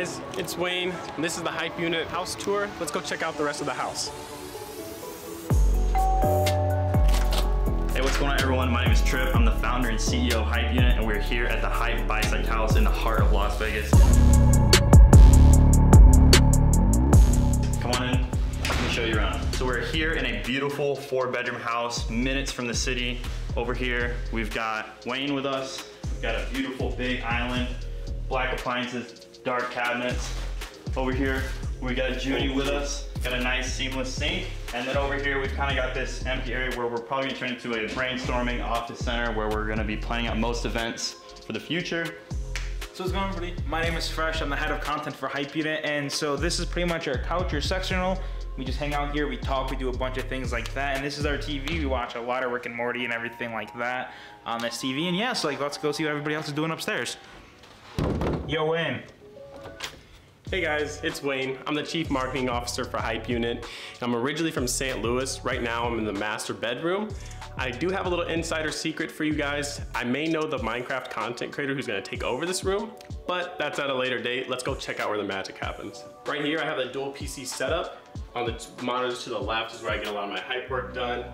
guys, it's Wayne, and this is the Hype Unit house tour. Let's go check out the rest of the house. Hey, what's going on everyone? My name is Trip. I'm the founder and CEO of Hype Unit, and we're here at the Hype Bisect House in the heart of Las Vegas. Come on in, let me show you around. So we're here in a beautiful 4-bedroom house, minutes from the city. Over here, we've got Wayne with us. We've got a beautiful big island, black appliances, dark cabinets. Over here, we got Junie with us. Got a nice seamless sink. And then over here, we've kind of got this empty area where we're probably gonna turn into a brainstorming office center where we're gonna be planning out most events for the future. So what's going on, everybody? My name is Fresh. I'm the head of content for Hype Unit. And so this is pretty much our couch, our sectional. We just hang out here, we talk, we do a bunch of things like that. And this is our TV. We watch a lot of Rick and Morty and everything like that on this TV. And yeah, so like, let's go see what everybody else is doing upstairs. Yo, Wayne. Hey guys, it's Wayne. I'm the Chief Marketing Officer for Hype Unit. I'm originally from St. Louis. Right now I'm in the master bedroom. I do have a little insider secret for you guys. I may know the Minecraft content creator who's gonna take over this room, but that's at a later date. Let's go check out where the magic happens. Right here I have the dual PC setup. On the monitors to the left is where I get a lot of my hype work done.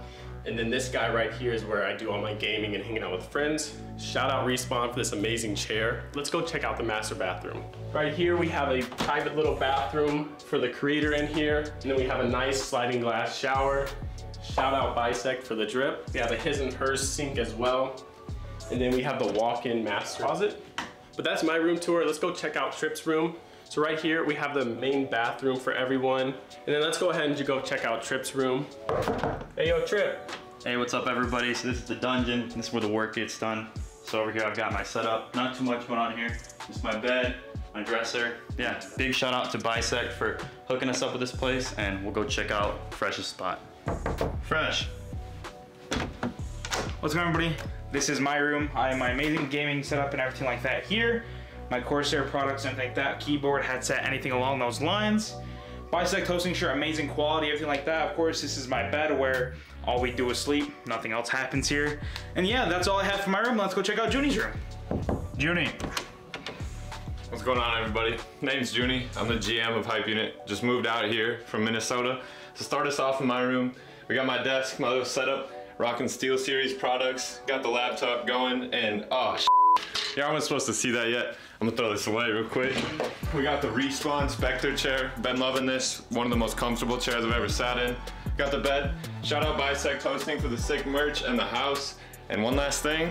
And then this guy right here is where I do all my gaming and hanging out with friends. Shout out Respawn for this amazing chair. Let's go check out the master bathroom. Right here we have a private little bathroom for the creator in here. And then we have a nice sliding glass shower. Shout out Bisect for the drip. We have a his and hers sink as well. And then we have the walk-in master closet. But that's my room tour. Let's go check out Trip's room. So right here, we have the main bathroom for everyone. And then let's go ahead and go check out Trip's room. Hey, yo, Trip. Hey, what's up, everybody? So this is the dungeon. This is where the work gets done. So over here, I've got my setup. Not too much going on here. Just my bed, my dresser. Yeah, big shout out to Bisect for hooking us up with this place, and we'll go check out Fresh's spot. Fresh. What's going on, everybody? This is my room. I have my amazing gaming setup and everything like that here. My Corsair products, anything like that, keyboard, headset, anything along those lines. Bisect Hosting shirt, amazing quality, everything like that. Of course, this is my bed where all we do is sleep. Nothing else happens here. And yeah, that's all I have for my room. Let's go check out Junie's room. Junie. What's going on, everybody? My name's Junie. I'm the GM of Hype Unit. Just moved out here from Minnesota. To start us off in my room, we got my desk, my little setup, rocking Steel Series products, got the laptop going, and oh, yeah, I wasn't supposed to see that yet. I'm gonna throw this away real quick. We got the Respawn Spectre chair. Been loving this. One of the most comfortable chairs I've ever sat in. Got the bed. Shout out Bisect Hosting for the sick merch and the house. And one last thing,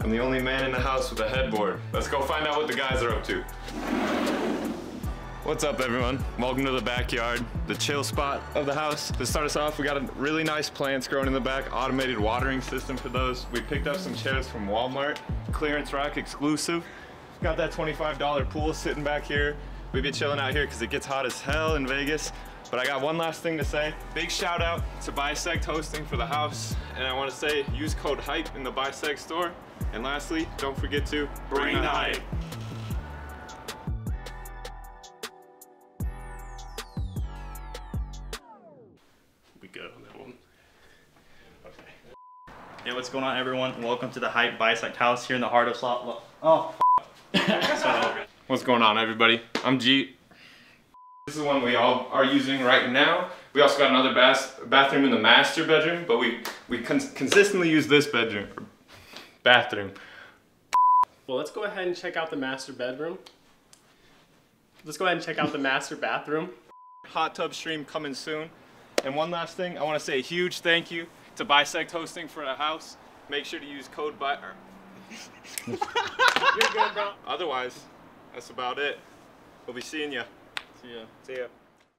I'm the only man in the house with a headboard. Let's go find out what the guys are up to. What's up, everyone? Welcome to the backyard, the chill spot of the house. To start us off, we got a really nice plants growing in the back, automated watering system for those. We picked up some chairs from Walmart, Clearance Rack exclusive. Got that $25 pool sitting back here. We've been chilling out here because it gets hot as hell in Vegas. But I got one last thing to say. Big shout out to Bisect Hosting for the house. And I want to say, use code HYPE in the Bisect store. And lastly, don't forget to bring the hype. Hey, what's going on, everyone? Welcome to the Hype Bisect House here in the heart of Slot. Oh, what's going on, everybody? I'm G. This is one we all are using right now. We also got another bathroom in the master bedroom, but we consistently use this bedroom, bathroom. Well, let's go ahead and check out the master bedroom. Let's go ahead and check out the master bathroom. Hot tub stream coming soon. And one last thing, I want to say a huge thank you to Bisect Hosting for the house. Make sure to use code You're good, bro. Otherwise, that's about it. We'll be seeing ya. See ya. See ya.